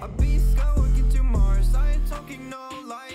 A beast go looking to Mars. I ain't talking no light.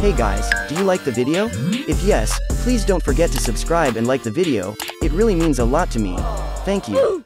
Hey guys, do you like the video? If yes, please don't forget to subscribe and like the video. It really means a lot to me. Thank you.